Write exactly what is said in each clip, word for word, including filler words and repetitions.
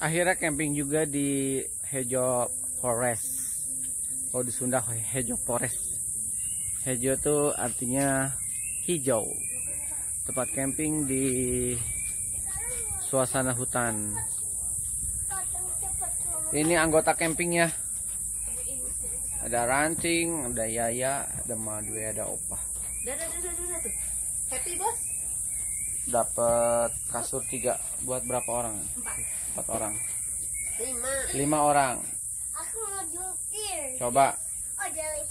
Akhirnya camping juga di Hejo Forest. Kalau di Sunda Hejo Forest. Hejo tuh artinya hijau. Tempat camping di suasana hutan. Ini anggota campingnya. Ada Rancing, ada Yaya, ada Madwe, ada Opa. Happy bos? Dapat kasur tiga buat berapa orang? Empat. Empat orang. Lima. Lima orang. Aku mau jukir. Coba. Oh dari.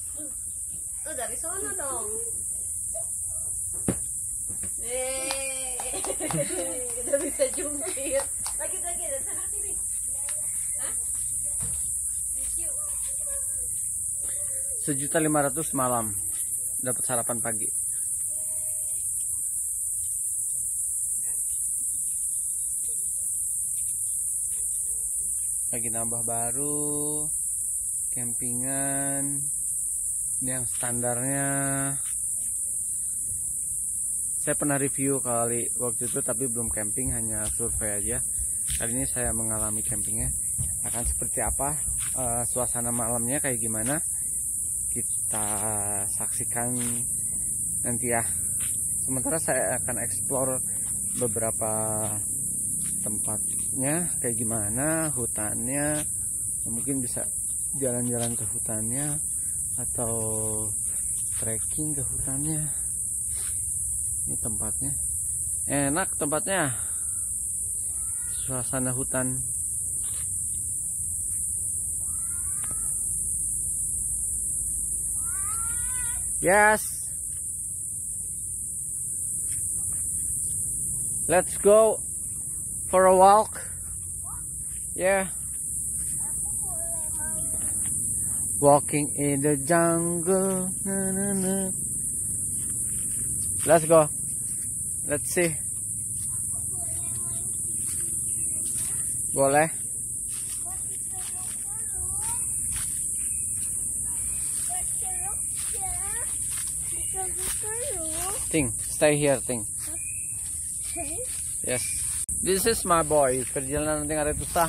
Oh dari sana dong. Hei, kita bisa jukir. Lagi lagi dari sana sini. Hah? Sejuta lima ratus malam dapat sarapan pagi. Lagi nambah baru campingan yang standarnya. Saya pernah review kali waktu itu tapi belum camping, hanya survei aja. Kali ini saya mengalami campingnya akan seperti apa, e, suasana malamnya kayak gimana, kita saksikan nanti ya. Sementara saya akan explore beberapa tempatnya kayak gimana, hutannya, mungkin bisa jalan-jalan ke hutannya atau trekking ke hutannya. Ini tempatnya enak, tempatnya suasana hutan. Yes, let's go for a walk. Yeah. Walking in the jungle. Na, na, na. Let's go. Let's see. Boleh. Ting, stay here, Ting. Yes. This is my boy. Perjalanan nanti hari susah.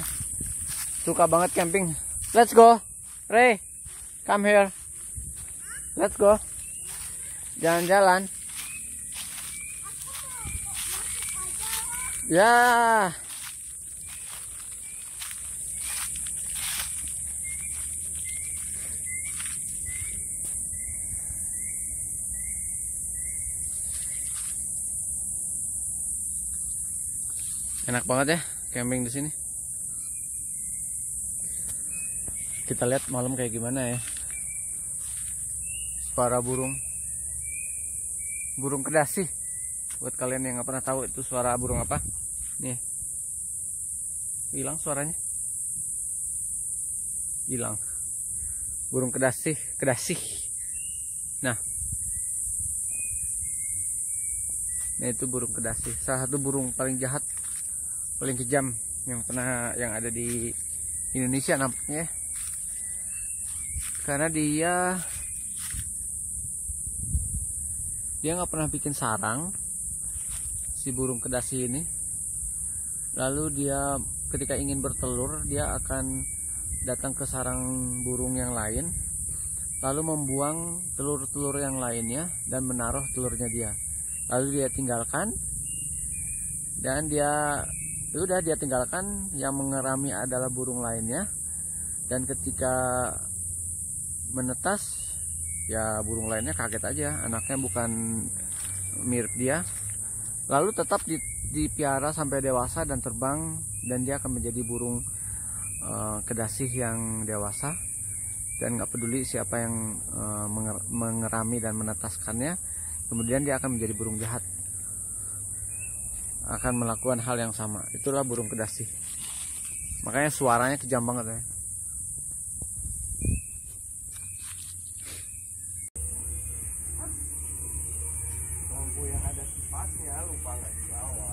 Suka banget camping. Let's go. Ray, come here. Let's go. Jalan-jalan. Ya. Yeah. Enak banget ya camping di sini. Kita lihat malam kayak gimana ya. Suara burung, burung kedasi. Buat kalian yang nggak pernah tahu itu suara burung apa, nih hilang suaranya, hilang. Burung kedasi, kedasi. Nah, nah itu burung kedasi. Salah satu burung paling jahat, paling kejam yang pernah yang ada di Indonesia nampaknya, karena dia dia nggak pernah bikin sarang si burung kedasi ini. Lalu dia ketika ingin bertelur dia akan datang ke sarang burung yang lain, lalu membuang telur-telur yang lainnya dan menaruh telurnya dia, lalu dia tinggalkan dan dia udah dia tinggalkan. Yang mengerami adalah burung lainnya, dan ketika menetas ya burung lainnya kaget aja anaknya bukan mirip dia, lalu tetap dipiara sampai dewasa dan terbang, dan dia akan menjadi burung uh, kedasih yang dewasa dan nggak peduli siapa yang uh, menger- mengerami dan menetaskannya. Kemudian dia akan menjadi burung jahat, akan melakukan hal yang sama. Itulah burung kedasi. Makanya suaranya kejam banget ya. Lampu yang ada kipasnya lupa nggak dibawa.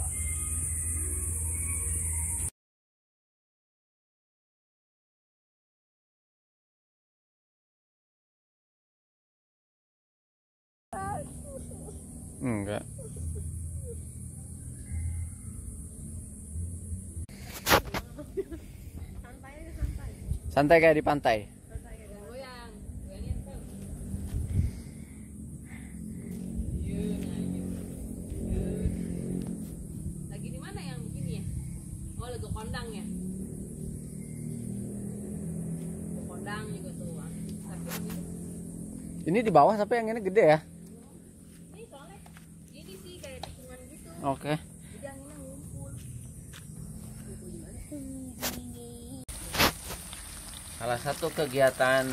Enggak. Santai kayak di pantai. Lagi di mana yang begini ya? Oh, lego kondang ya. Lego kondang juga tuh. Ini di bawah tapi yang ini gede ya. Ini soalnya ini sih kayak tikungan gitu. Oke. Okay. Salah satu kegiatan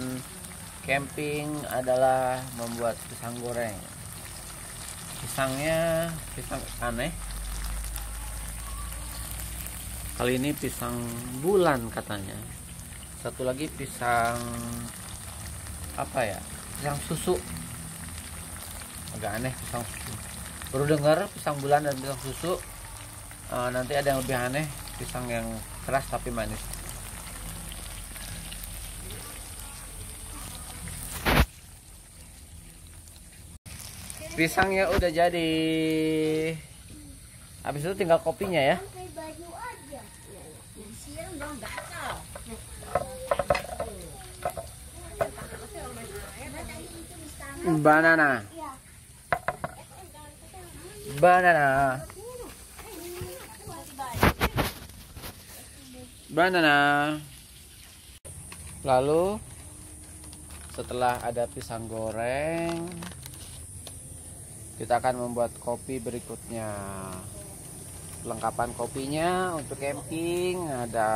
camping adalah membuat pisang goreng. Pisangnya pisang aneh. Kali ini pisang bulan katanya. Satu lagi pisang apa ya? Pisang susu. Agak aneh pisang susu. Baru dengar pisang bulan dan pisang susu. E, nanti ada yang lebih aneh, pisang yang keras tapi manis. Pisangnya udah jadi. Habis itu tinggal kopinya ya. Banana. Banana. Banana. Lalu setelah ada pisang goreng, kita akan membuat kopi berikutnya. Lengkapan kopinya untuk camping ada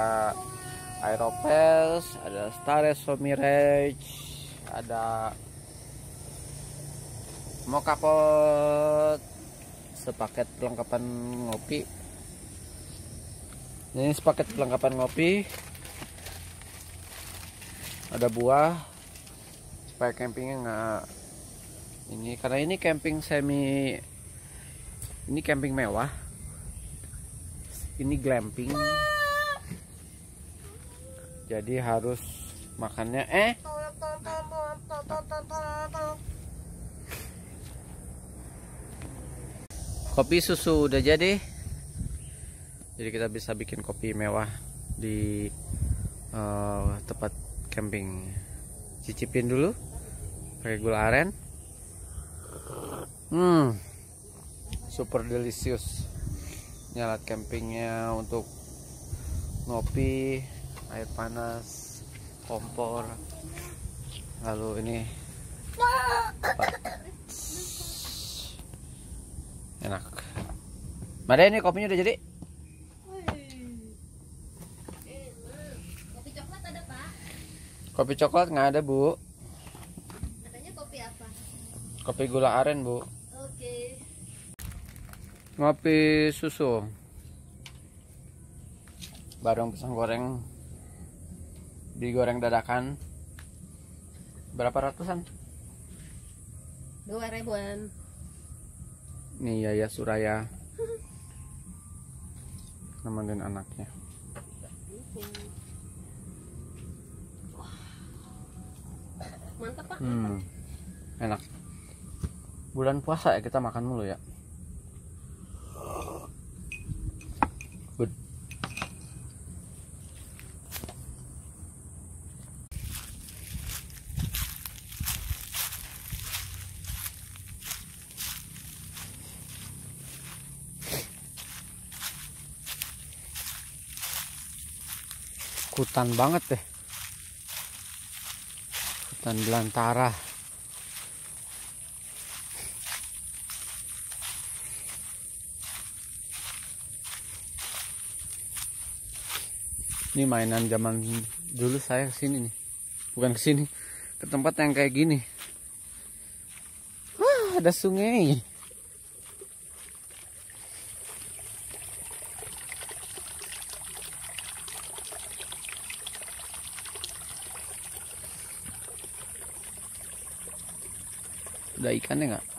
Aeropels, ada Starry Mirage, ada Mocha Pot, sepaket perlengkapan ngopi. Ini sepaket perlengkapan ngopi. Ada buah supaya campingnya nggak ini, karena ini camping semi, ini camping mewah, ini glamping, jadi harus makannya eh kopi susu udah jadi, jadi kita bisa bikin kopi mewah di uh, tempat camping. Cicipin dulu pakai gula aren. Hmm, super delicious. Alat campingnya untuk ngopi, air panas, kompor. Lalu ini enak. Mari ini kopinya udah jadi. Kopi coklat ada Pak? Kopi coklat nggak ada Bu. Katanya kopi apa? Kopi gula aren Bu. Ngopi susu bareng pisang goreng digoreng dadakan. Berapa ratusan? Dua ribuan. Nih Yaya Suraya nemenin anaknya. Mantap Pak. Hmm, enak. Bulan puasa ya kita makan mulu ya. Hutan banget deh, hutan belantara. Ini mainan zaman dulu saya kesini nih, bukan kesini, ke tempat yang kayak gini. Wah, ada sungai. Ada ikannya nggak? Ini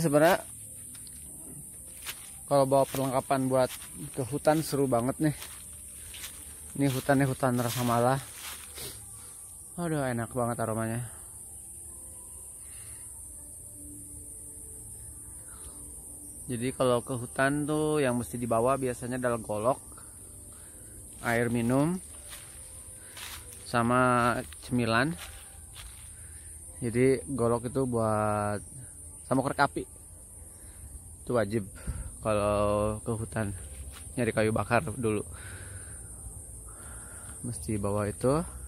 sebenarnya kalau bawa perlengkapan buat ke hutan seru banget nih. Ini hutannya hutan rasamala. Aduh, enak banget aromanya. Jadi kalau ke hutan tuh yang mesti dibawa biasanya adalah golok, air minum, sama cemilan. Jadi golok itu buat sama korek api. Itu wajib kalau ke hutan nyari kayu bakar dulu. Mesti bawa itu.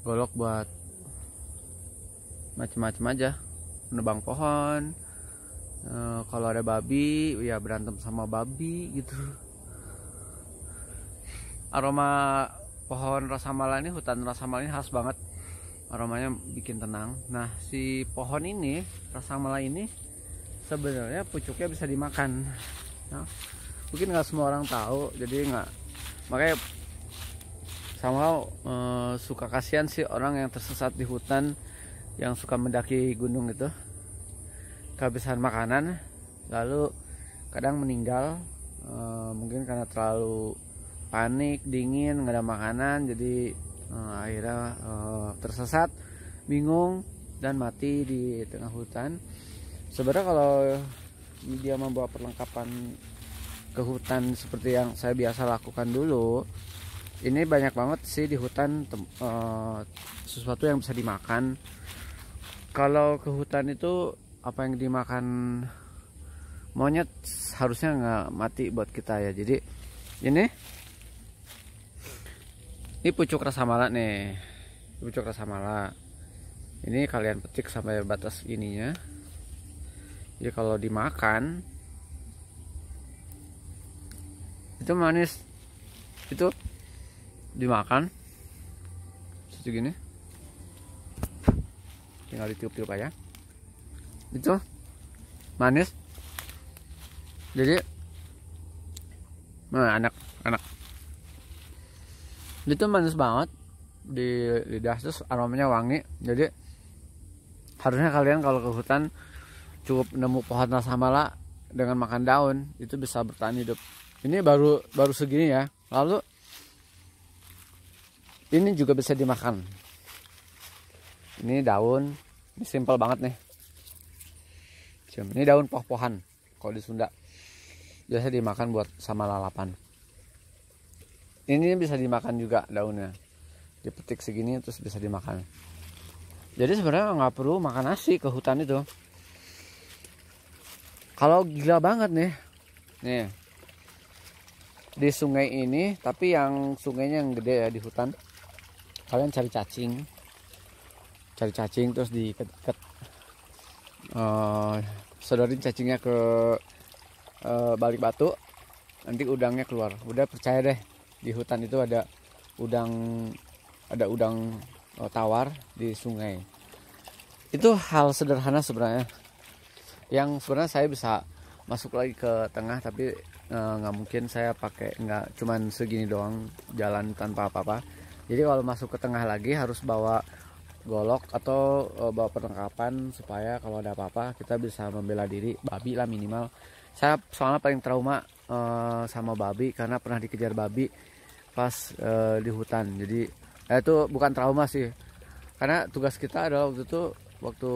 Golok buat macam-macam aja, menebang pohon. E, kalau ada babi, ya berantem sama babi gitu. Aroma pohon rasamala ini, hutan rasamala ini khas banget. Aromanya bikin tenang. Nah, si pohon ini, rasamala ini sebenarnya pucuknya bisa dimakan. Nah, mungkin nggak semua orang tahu, jadi nggak makanya. Sama uh, suka kasihan sih orang yang tersesat di hutan, yang suka mendaki gunung itu, kehabisan makanan, lalu kadang meninggal, uh, mungkin karena terlalu panik, dingin, nggak ada makanan, jadi uh, akhirnya uh, tersesat, bingung, dan mati di tengah hutan. Sebenarnya kalau dia membawa perlengkapan ke hutan seperti yang saya biasa lakukan dulu, ini banyak banget sih di hutan uh, sesuatu yang bisa dimakan. Kalau ke hutan itu apa yang dimakan monyet harusnya nggak mati buat kita ya. Jadi ini ini pucuk rasamala nih, pucuk rasamala. Ini kalian petik sampai batas ininya. Jadi kalau dimakan itu manis, itu dimakan segini, tinggal ditiup-tiup aja, itu manis. Jadi nah, enak enak itu manis banget di lidah, terus aromanya wangi. Jadi harusnya kalian kalau ke hutan cukup nemu pohon rasamala dengan makan daun, itu bisa bertahan hidup. Ini baru baru segini ya. Lalu ini juga bisa dimakan. Ini daun, ini simpel banget nih. Ini daun poh-pohan, kalau di Sunda. Biasa dimakan buat sama lalapan. Ini bisa dimakan juga daunnya. Dipetik segini terus bisa dimakan. Jadi sebenarnya nggak perlu makan nasi ke hutan itu. Kalau gila banget nih, nih di sungai ini, tapi yang sungainya yang gede ya di hutan. Kalian cari cacing, cari cacing terus diikat-ikat, uh, sodorin cacingnya ke uh, balik batu, nanti udangnya keluar. Udah percaya deh, di hutan itu ada udang, ada udang uh, tawar di sungai. Itu hal sederhana sebenarnya, yang sebenarnya saya bisa masuk lagi ke tengah, tapi uh, nggak mungkin saya pakai, nggak cuman segini doang jalan tanpa apa-apa. Jadi kalau masuk ke tengah lagi harus bawa golok atau uh, bawa perlengkapan supaya kalau ada apa-apa kita bisa membela diri. Babi lah minimal. Saya soalnya paling trauma uh, sama babi karena pernah dikejar babi pas uh, di hutan. Jadi eh, itu bukan trauma sih. Karena tugas kita adalah waktu itu waktu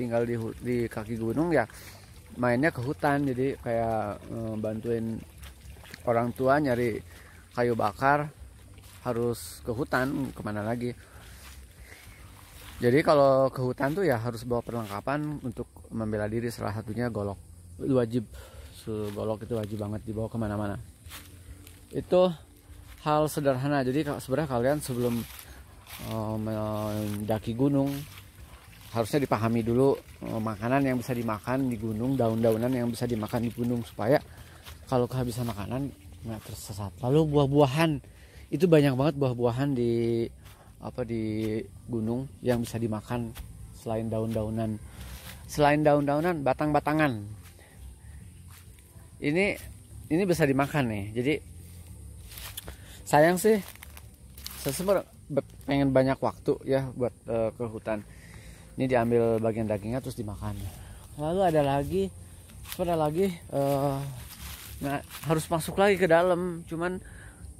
tinggal di, di kaki gunung ya, mainnya ke hutan. Jadi kayak uh, bantuin orang tua nyari kayu bakar. Harus ke hutan, kemana lagi. Jadi kalau ke hutan tuh ya harus bawa perlengkapan untuk membela diri, salah satunya golok. Wajib, golok itu wajib banget dibawa kemana-mana. Itu hal sederhana. Jadi sebenarnya kalian sebelum uh, mendaki gunung harusnya dipahami dulu uh, makanan yang bisa dimakan di gunung, daun-daunan yang bisa dimakan di gunung, supaya kalau kehabisan makanan nggak tersesat. Lalu buah-buahan, itu banyak banget buah-buahan di apa di gunung yang bisa dimakan selain daun-daunan. Selain daun-daunan, batang-batangan. Ini ini bisa dimakan nih. Jadi sayang sih, saya sebenarnya pengen banyak waktu ya buat uh, ke hutan. Ini diambil bagian dagingnya terus dimakan. Lalu ada lagi, ada lagi uh, nah harus masuk lagi ke dalam, cuman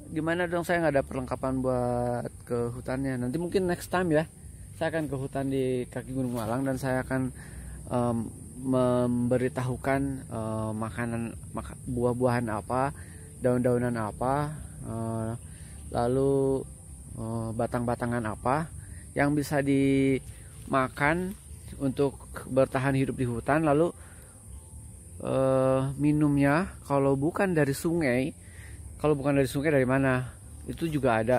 gimana dong, saya nggak ada perlengkapan buat ke hutannya. Nanti mungkin next time ya, saya akan ke hutan di kaki Gunung Malang dan saya akan um, memberitahukan uh, makanan mak buah-buahan apa, daun-daunan apa, uh, lalu uh, batang-batangan apa yang bisa dimakan untuk bertahan hidup di hutan. Lalu uh, minumnya kalau bukan dari sungai, kalau bukan dari sungai dari mana? Itu juga ada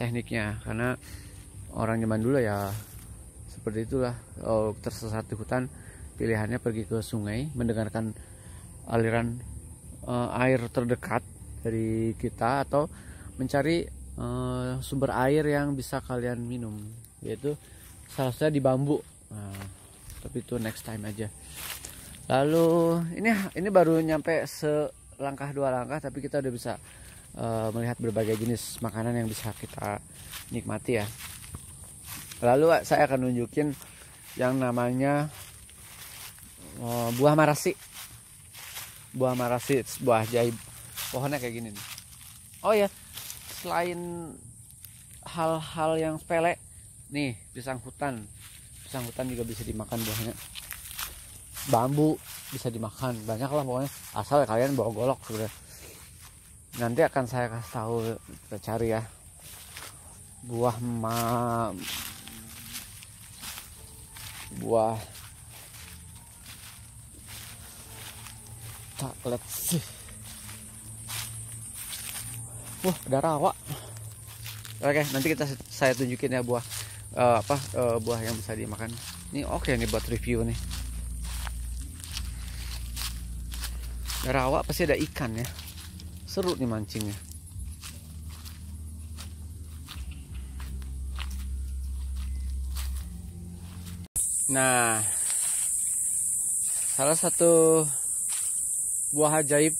tekniknya, karena orang zaman dulu ya seperti itulah, oh, tersesat di hutan, pilihannya pergi ke sungai, mendengarkan aliran uh, air terdekat dari kita, atau mencari uh, sumber air yang bisa kalian minum, yaitu seharusnya di bambu. Nah, tapi itu next time aja. Lalu ini ini baru nyampe se langkah dua langkah, tapi kita udah bisa uh, melihat berbagai jenis makanan yang bisa kita nikmati ya. Lalu saya akan nunjukin yang namanya uh, buah marasi. Buah marasi, buah ajaib. Pohonnya kayak gini nih. Oh ya, selain hal-hal yang sepele, nih pisang hutan. Pisang hutan juga bisa dimakan buahnya. Bambu bisa dimakan, banyak lah pokoknya, asal ya kalian bawa golok. Sebenarnya nanti akan saya kasih tahu, kita cari ya buah ma buah tak, let's see. Wah, ada rawa. Oke, nanti kita saya tunjukin ya buah uh, apa uh, buah yang bisa dimakan. Ini oke okay nih buat review nih. Rawa pasti ada ikan ya, seru nih mancingnya. Nah, salah satu buah ajaib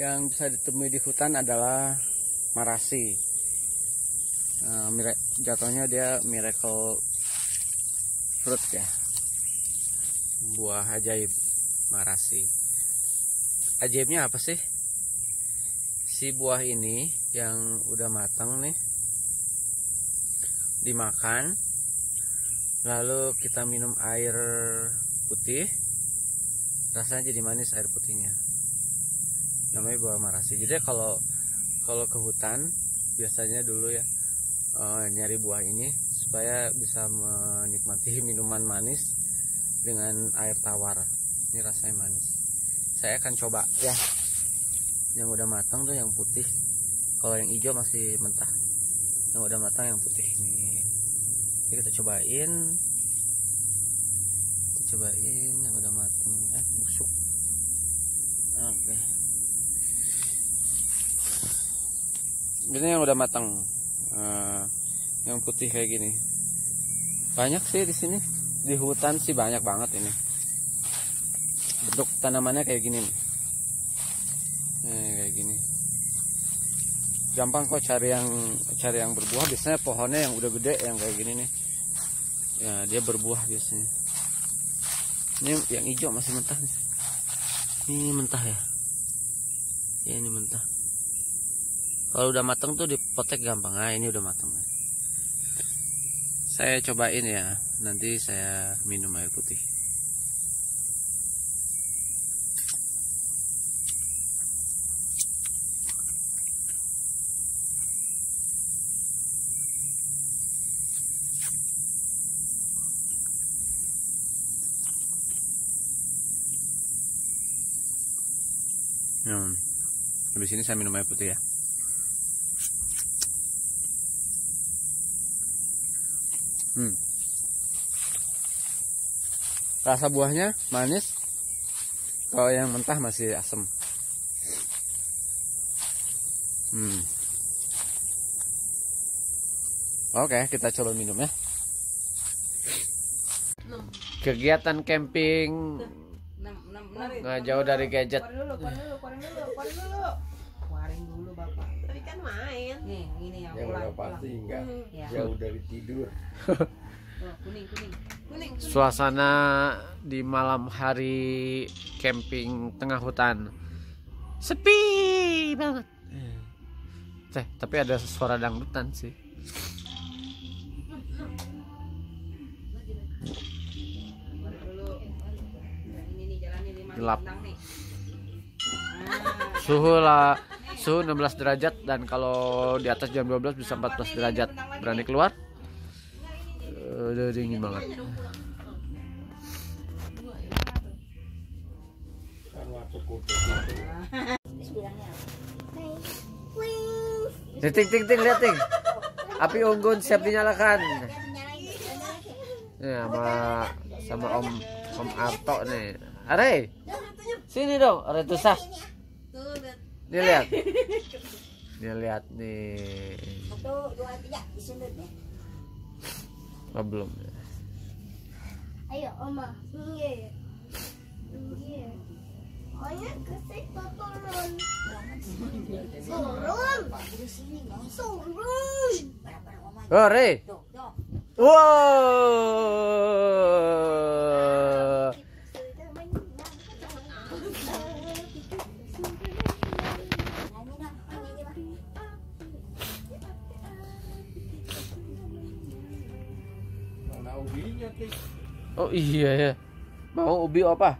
yang bisa ditemui di hutan adalah marasi. Nah, jatuhnya dia miracle fruit ya, buah ajaib marasi. Ajaibnya apa sih? Si buah ini yang udah matang nih dimakan, lalu kita minum air putih, rasanya jadi manis air putihnya. Namanya buah marasi. Jadi kalau kalau ke hutan biasanya dulu ya e, nyari buah ini supaya bisa menikmati minuman manis dengan air tawar. Ini rasanya manis. Saya akan coba ya, yang udah matang tuh yang putih. Kalau yang hijau masih mentah, yang udah matang yang putih nih. Jadi kita cobain, kita cobain yang udah matang. Eh busuk. Oke. Ini yang udah matang, uh, yang putih kayak gini. Banyak sih di sini, di hutan sih banyak banget ini. Bentuk tanamannya kayak gini nih. Nah, kayak gini. Gampang kok cari yang cari yang berbuah. Biasanya pohonnya yang udah gede yang kayak gini nih. Ya, dia berbuah biasanya. Ini yang hijau masih mentah nih. Ini mentah ya. Ya, ini mentah. Kalau udah matang tuh dipotek gampang. Nah, ini udah matang. Saya cobain ya. Nanti saya minum air putih. Hmm. Habis ini saya minum air putih ya. Hmm. Rasa buahnya manis. Kalau yang mentah masih asam. Hmm. Oke, kita coba minum ya. Kegiatan camping nggak jauh dari gadget. Warung dulu, warung dulu, warung dulu, warung dulu. Warung dulu bapak. Tadi kan main. Nih, ini yang udah pasti enggak jauh dari tidur. Kuning, kuning, kuning. Suasana di malam hari camping tengah hutan sepi banget. Teh, tapi ada suara dangdutan sih. Gelap. Suhu lah, suhu enam belas derajat, dan kalau di atas jam dua belas bisa empat belas derajat. Berani keluar? Udah dingin banget. Ting ting ting, lihat ting. Api unggun siap dinyalakan. Nih sama sama Om Om Arto nih. Are, sini dong, are tusah. Nih lihat. Nih lihat nih. Oh, belum. Ayo Oma. Iya. Iya. Ayo ke situ turun. Turun. Turun. Oh, Re. Wow. Oh iya ya. Mau ubi apa?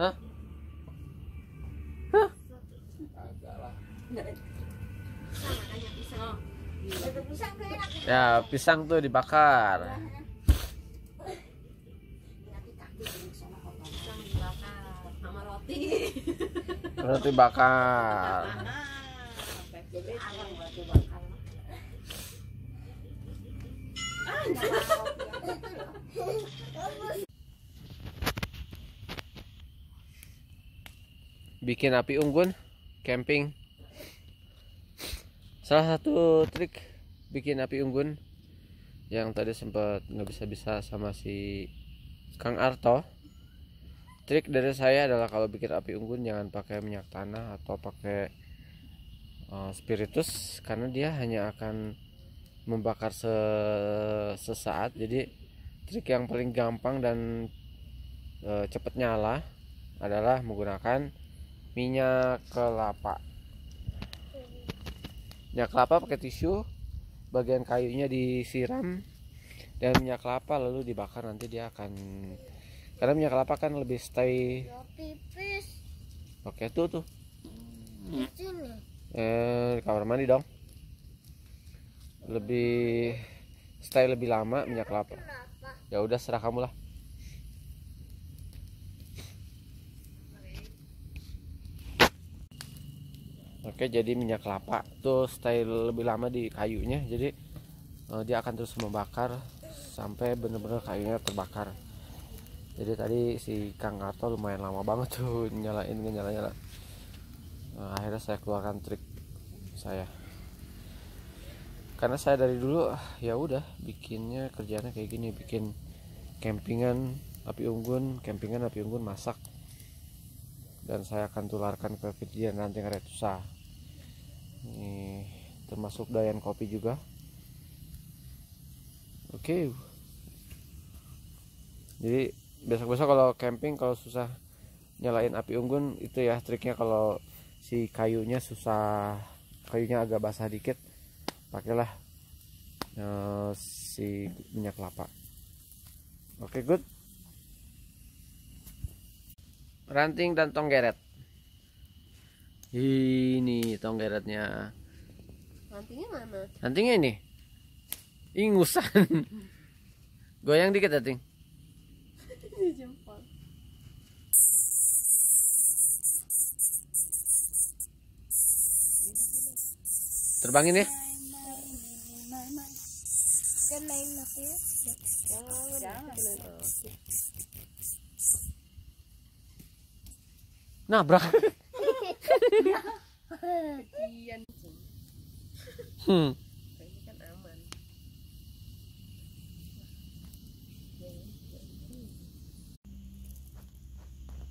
Hah? Hah? Ya, pisang tuh dibakar. Roti bakar. Bikin api unggun camping. Salah satu trik bikin api unggun yang tadi sempat nggak bisa-bisa sama si Kang Arto, trik dari saya adalah kalau bikin api unggun jangan pakai minyak tanah atau pakai uh, spiritus, karena dia hanya akan membakar sesaat. Jadi trik yang paling gampang dan e, cepat nyala adalah menggunakan minyak kelapa. Minyak kelapa pakai tisu, bagian kayunya disiram dan minyak kelapa lalu dibakar, nanti dia akan, karena minyak kelapa kan lebih stay. Oke, tuh tuh eh, di kamar mandi dong, lebih stay lebih lama minyak kelapa. Ya udah, serah kamu lah. Oke, jadi minyak kelapa tuh stay lebih lama di kayunya, jadi eh, dia akan terus membakar sampai bener-bener kayunya terbakar. Jadi tadi si Kang Arto lumayan lama banget tuh nyalain nyala-nyala. Nah, akhirnya saya keluarkan trik saya. Karena saya dari dulu ya udah bikinnya kerjanya kayak gini, bikin campingan api unggun, campingan api unggun masak, dan saya akan tularkan ke video nanti ke Retusa. Nih, termasuk Dayan kopi juga. Oke. Okay. Jadi besok-besok kalau camping, kalau susah nyalain api unggun itu ya triknya, kalau si kayunya susah, kayunya agak basah dikit, pakailah uh, si minyak kelapa. Oke, okay, good. Ranting dan tonggeret. Ini tonggeretnya. Rantingnya mana? Rantingnya ini. Ingusan. Goyang dikit ya, Ting. Terbangin ya. Nabrak. Hmm.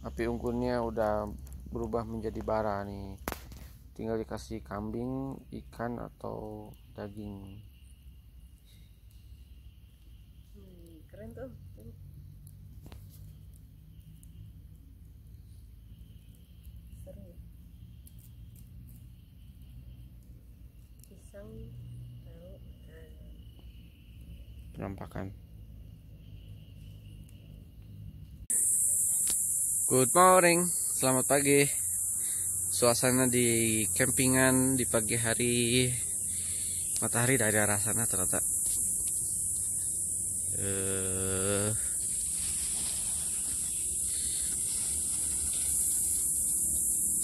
Api unggunnya udah berubah menjadi bara nih. Tinggal dikasih kambing, ikan atau daging. Hmm, keren tuh. Seru. Pisang tahu ikan. Penampakan. Good morning, selamat pagi. Suasana di campingan di pagi hari. Matahari tidak ada rasanya ternyata. Uh...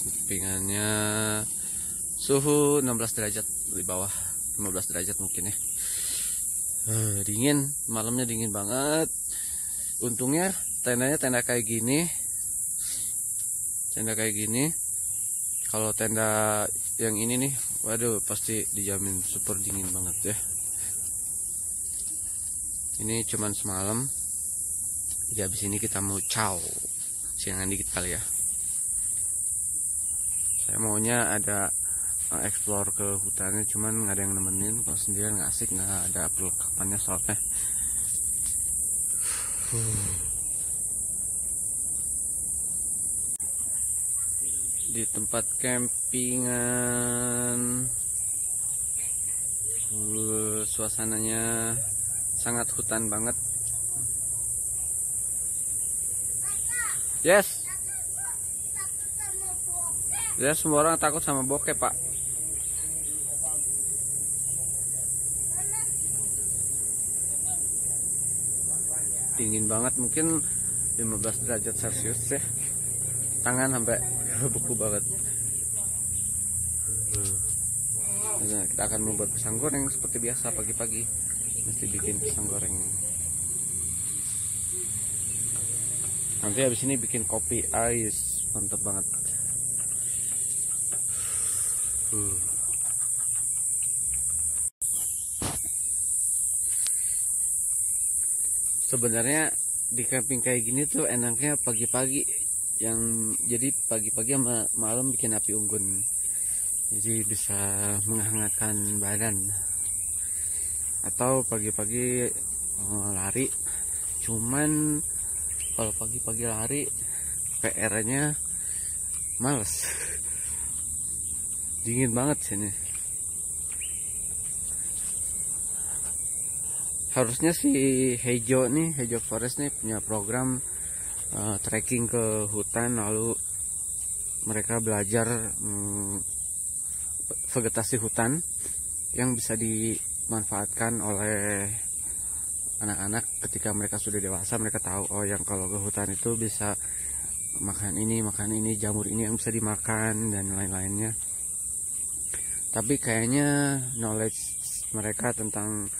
Campingannya suhu enam belas derajat di bawah, lima belas derajat mungkin ya. Uh, dingin, malamnya dingin banget. Untungnya tendanya tenda kayak gini. Tenda kayak gini. Kalau tenda yang ini nih, waduh pasti dijamin super dingin banget ya. Ini cuman semalam. Jadi habis ini kita mau chow. Siangan dikit kali ya. Saya maunya ada explore ke hutannya, cuman nggak ada yang nemenin. Kalau sendirian nggak asik, nggak ada perlengkapannya soalnya. Huh. Di tempat campingan, uh, suasananya sangat hutan banget. Yes. Ya yes, semua orang takut sama bokep, Pak. Dingin banget, mungkin lima belas derajat Celcius ya. Tangan sampai beku banget. Nah, kita akan membuat pisang goreng seperti biasa pagi-pagi. Mesti bikin pisang goreng. Nanti habis ini bikin kopi ais, mantap banget. Uh. Sebenarnya di camping kayak gini tuh enaknya pagi-pagi, yang jadi pagi-pagi sama malam bikin api unggun, jadi bisa menghangatkan badan. Atau pagi-pagi uh, lari, cuman kalau pagi-pagi lari P R-nya males. Dingin banget sini. Harusnya si Hejo nih, Hejo Forest nih punya program uh, trekking ke hutan, lalu mereka belajar um, vegetasi hutan yang bisa dimanfaatkan oleh anak-anak ketika mereka sudah dewasa. Mereka tahu, oh yang kalau ke hutan itu bisa makan ini, makan ini, jamur ini yang bisa dimakan dan lain-lainnya. Tapi kayaknya knowledge mereka tentang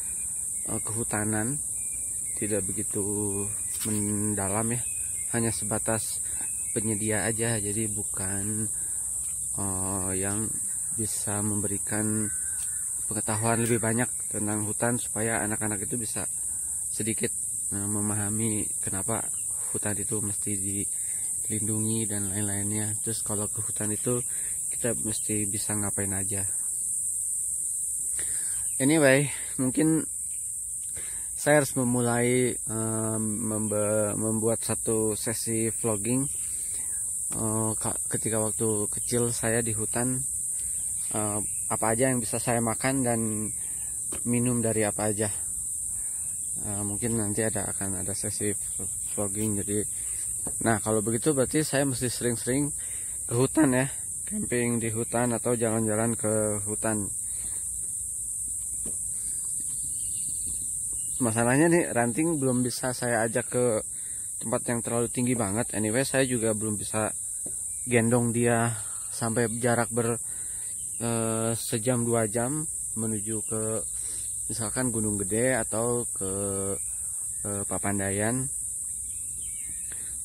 uh, kehutanan tidak begitu mendalam ya, hanya sebatas penyedia aja, jadi bukan uh, yang bisa memberikan pengetahuan lebih banyak tentang hutan supaya anak-anak itu bisa sedikit uh, memahami kenapa hutan itu mesti dilindungi dan lain-lainnya. Terus kalau ke hutan itu kita mesti bisa ngapain aja. Anyway, mungkin saya harus memulai um, membuat satu sesi vlogging. Uh, ketika waktu kecil saya di hutan, uh, apa aja yang bisa saya makan dan minum dari apa aja. Uh, mungkin nanti ada akan ada sesi vlogging. Jadi, nah kalau begitu berarti saya mesti sering-sering ke hutan ya, camping di hutan atau jalan-jalan ke hutan. Masalahnya nih, ranting belum bisa saya ajak ke tempat yang terlalu tinggi banget. Anyway, saya juga belum bisa gendong dia sampai jarak ber e, sejam dua jam menuju ke misalkan Gunung Gede atau ke, ke Papandayan.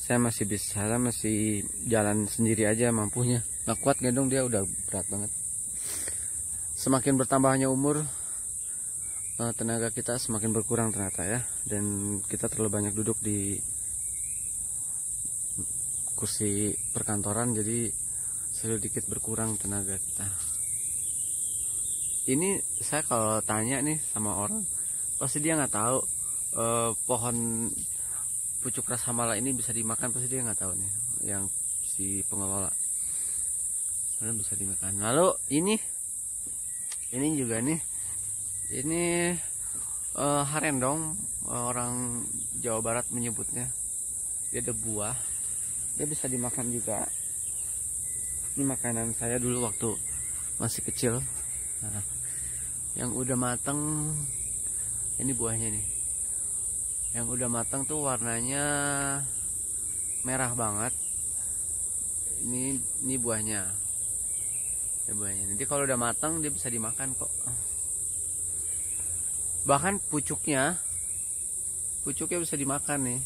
Saya masih bisa, masih jalan sendiri aja mampunya. Nggak kuat gendong dia, udah berat banget. Semakin bertambahnya umur, tenaga kita semakin berkurang ternyata ya, dan kita terlalu banyak duduk di kursi perkantoran, jadi sedikit berkurang tenaga kita. Ini saya kalau tanya nih sama orang, pasti dia nggak tahu eh, pohon pucuk rasamala ini bisa dimakan, pasti dia nggak tahu nih, yang si pengelola. Karena bisa dimakan. Lalu ini ini juga nih, ini uh, harendong, orang Jawa Barat menyebutnya. Dia ada buah, dia bisa dimakan juga. Ini makanan saya dulu waktu masih kecil. Nah, yang udah matang, ini buahnya nih. Yang udah matang tuh warnanya merah banget. Ini ini buahnya. Ini buahnya. Jadi kalau udah matang dia bisa dimakan kok. Bahkan pucuknya, pucuknya bisa dimakan nih.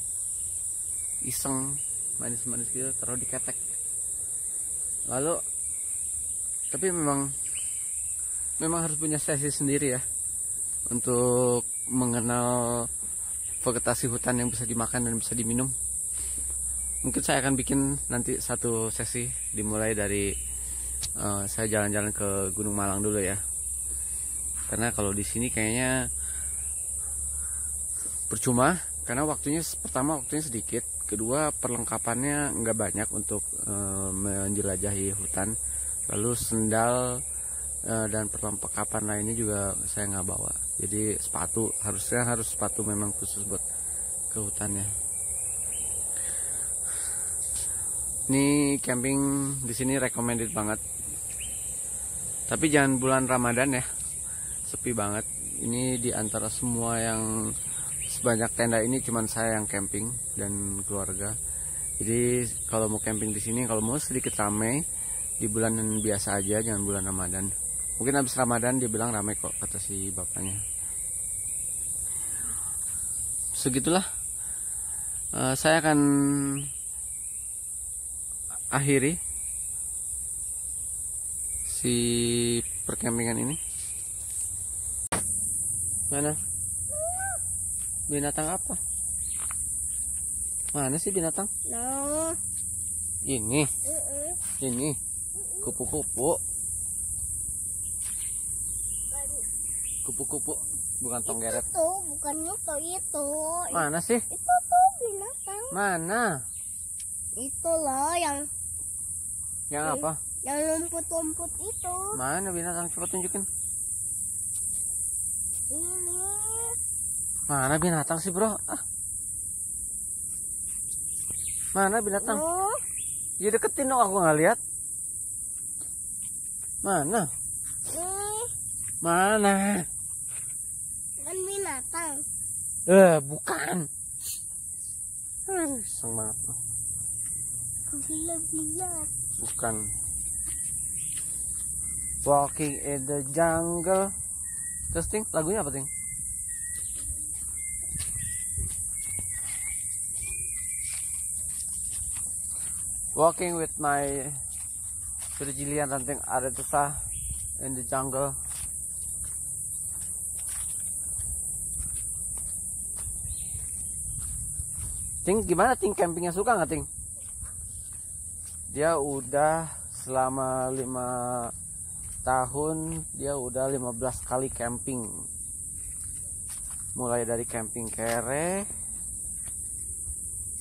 Iseng, manis-manis gitu, taruh di ketek. Lalu, tapi memang, memang harus punya sesi sendiri ya, untuk mengenal vegetasi hutan yang bisa dimakan dan bisa diminum. Mungkin saya akan bikin nanti satu sesi, dimulai dari uh, saya jalan-jalan ke Gunung Malang dulu ya. Karena kalau di sini kayaknya percuma, karena waktunya pertama waktunya sedikit, kedua perlengkapannya nggak banyak untuk uh, menjelajahi hutan, lalu sendal uh, dan perlengkapan lainnya juga saya nggak bawa. Jadi sepatu, harusnya harus sepatu memang khusus buat ke hutannya. Ini camping di sini recommended banget. Tapi jangan bulan Ramadan ya. Sepi banget. Ini di antara semua yang sebanyak tenda ini cuman saya yang camping dan keluarga. Jadi kalau mau camping di sini, kalau mau sedikit ramai di bulan biasa aja, jangan bulan Ramadan. Mungkin habis Ramadan dia bilang ramai kok, kata si bapaknya. Segitulah. Uh, saya akan akhiri si perkempingan ini. Mana binatang apa? Mana sih binatang? No. Ini. Uh -uh. Ini kupu-kupu. Kupu-kupu bukan tonggeret. Itu bukan itu itu. Mana sih? Itu tuh binatang. Mana? Itu loh yang Yang apa? Yang rumput-rumput itu. Mana binatang? Coba tunjukin. Ini. Mana binatang sih, bro? Ah. Mana binatang? Oh. Ya deketin dong, aku nggak lihat. Mana? Ini. Mana? Bukan binatang. Eh, bukan. Hmm, iseng banget. Bukan. Walking in the jungle. Terus Ting, lagunya apa Ting? Walking with my Virgilian ranting ada susah in the jungle. Ting, gimana Ting campingnya, suka nggak Ting? Dia udah selama lima tahun, dia udah lima belas kali camping. Mulai dari camping kere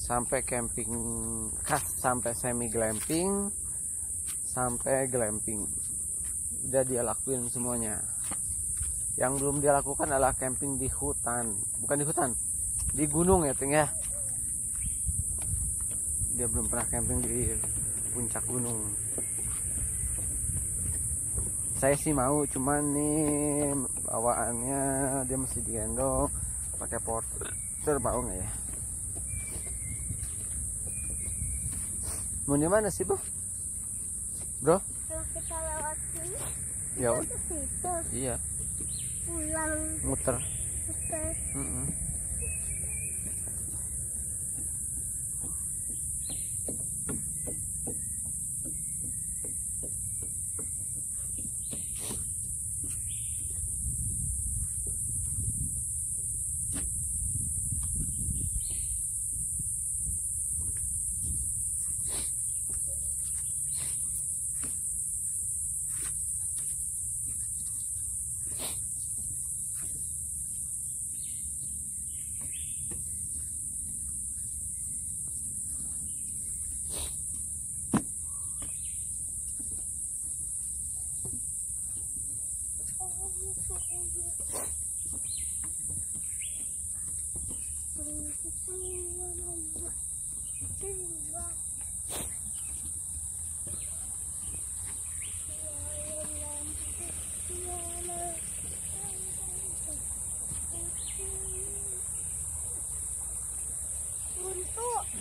sampai camping khas, sampai semi glamping, sampai glamping. Udah dia lakuin semuanya. Yang belum dia lakukan adalah camping di hutan. Bukan di hutan, di gunung ya Ting ya. Dia belum pernah camping di puncak gunung. Saya sih mau, cuman nih bawaannya dia mesti digendong pakai porter, mau nggak ya? Mau di mana sih, Bu? Bro? Kalau kita lewat sini, ya, kita ke situ. Iya. Pulang. Muter. Muter. Mm -mm.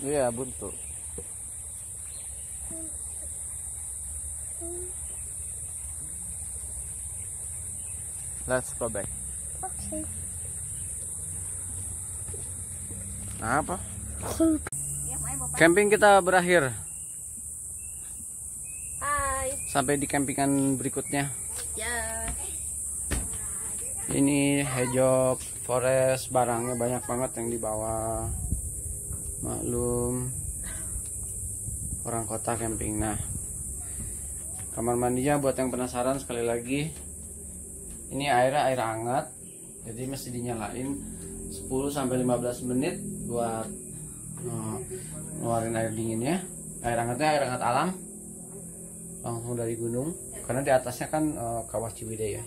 Iya, buntu. Let's go back. Oke. Okay. Nah, apa? Camping kita berakhir. Hai. Sampai di campingan berikutnya. Ya. Ini Hejo Forest, barangnya banyak banget yang dibawa. Maklum, orang kota camping. Nah, kamar mandinya buat yang penasaran sekali lagi. Ini airnya air hangat, jadi mesti dinyalain sepuluh sampai lima belas menit buat ngeluarin air dinginnya. Air hangatnya air hangat alam, langsung dari gunung, karena di atasnya kan uh, Kawah Ciwidey ya.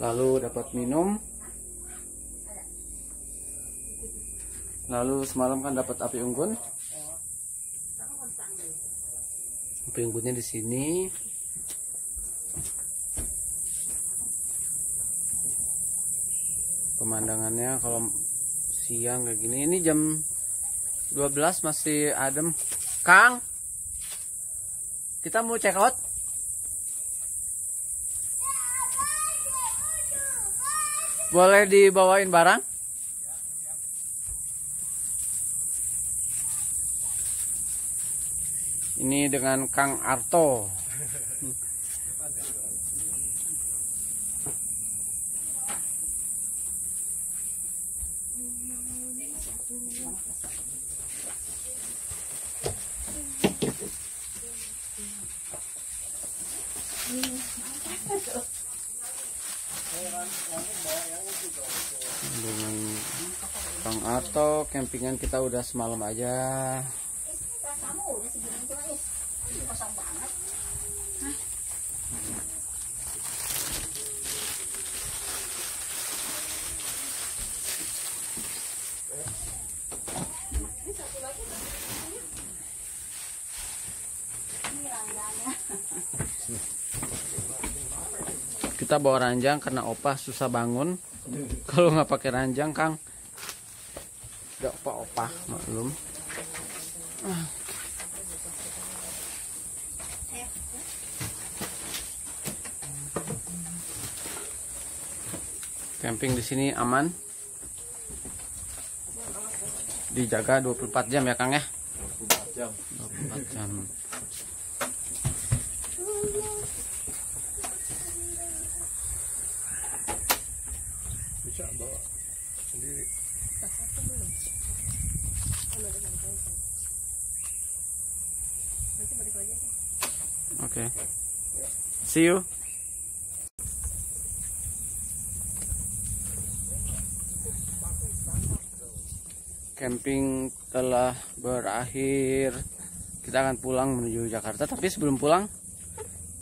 Lalu dapat minum, lalu semalam kan dapat api unggun. Api unggunnya di sini. Pemandangannya kalau siang kayak gini. Ini jam dua belas masih adem. Kang, kita mau check out. Boleh dibawain barang? Ini dengan Kang Arto. Dengan Bang Arto, campingan kita udah semalam aja. Kita bawa ranjang karena opa susah bangun. Kalau nggak pakai ranjang, Kang, nggak opa-opa, maklum. Camping di sini aman, dijaga dua puluh empat jam ya, Kang ya. dua puluh empat jam. dua puluh empat jam. Bawa sendiri. Oke. Okay. See you. Camping telah berakhir. Kita akan pulang menuju Jakarta, tapi sebelum pulang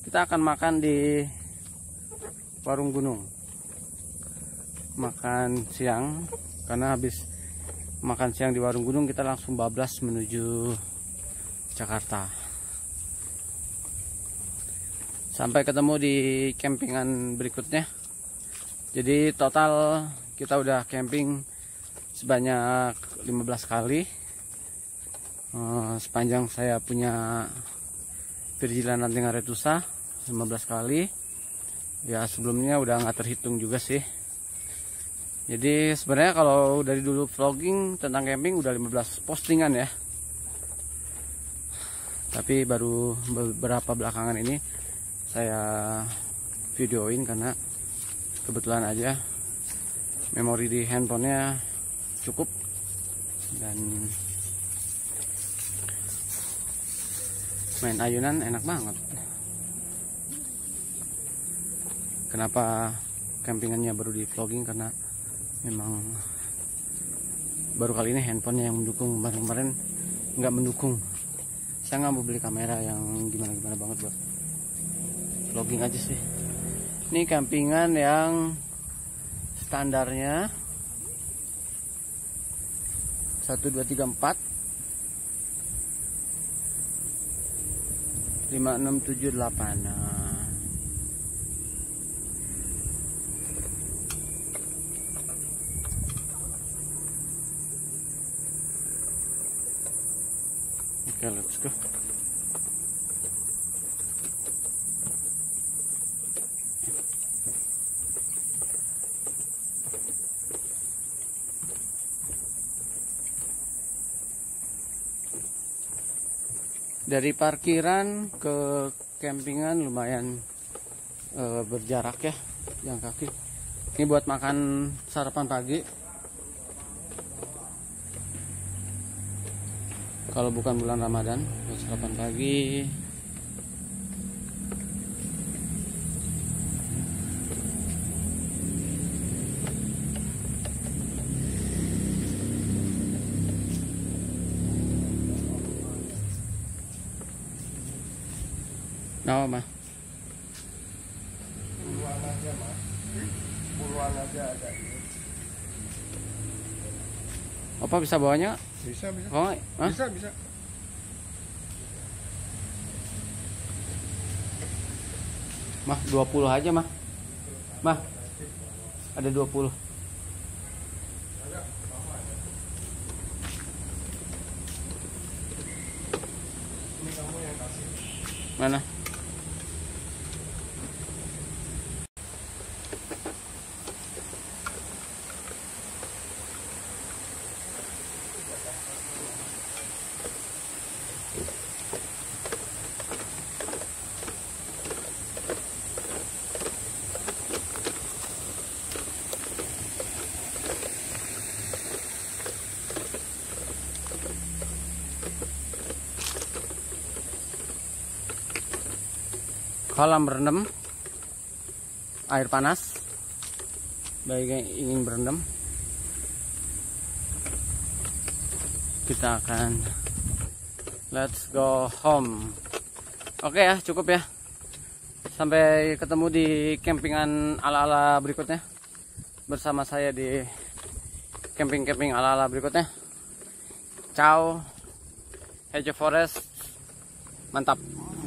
kita akan makan di Warung Gunung. Makan siang, karena habis makan siang di Warung Gunung kita langsung bablas menuju Jakarta. Sampai ketemu di campingan berikutnya. Jadi total kita udah camping sebanyak lima belas kali sepanjang saya punya perjalanan dengan Retusa, lima belas kali ya. Sebelumnya udah nggak terhitung juga sih. Jadi sebenarnya kalau dari dulu vlogging tentang camping udah lima belas postingan ya. Tapi baru beberapa belakangan ini saya videoin karena kebetulan aja memori di handphonenya cukup. Dan main ayunan enak banget. Kenapa campingannya baru di vlogging? Karena memang baru kali ini handphonenya yang mendukung. Kemarin-kemarin nggak mendukung. Saya nggak mau beli kamera yang gimana-gimana banget buat vlogging aja sih. Ini campingan yang standarnya satu, dua, tiga, empat, lima, enam, tujuh, delapan. Nah, Okay, let's go. Dari parkiran ke campingan lumayan e, berjarak ya, jalan kaki. Ini buat makan sarapan pagi. Kalau bukan bulan Ramadan, buat sarapan pagi. Nah, Ma. Buruan aja, Ma. Buruan aja ada ini. Apa bisa bawanya? Bisa, bisa. Oh, bisa, Hah? bisa. Mah, dua puluh aja, Mah. Mah. Ada dua puluh. Ini kamu yang kasih. Mana? Kolam berendam air panas bagi yang ingin berendam. Kita akan let's go home. Oke ya, cukup ya, sampai ketemu di campingan ala-ala berikutnya bersama saya di camping-camping ala-ala berikutnya. Ciao, Hejo Forest, mantap.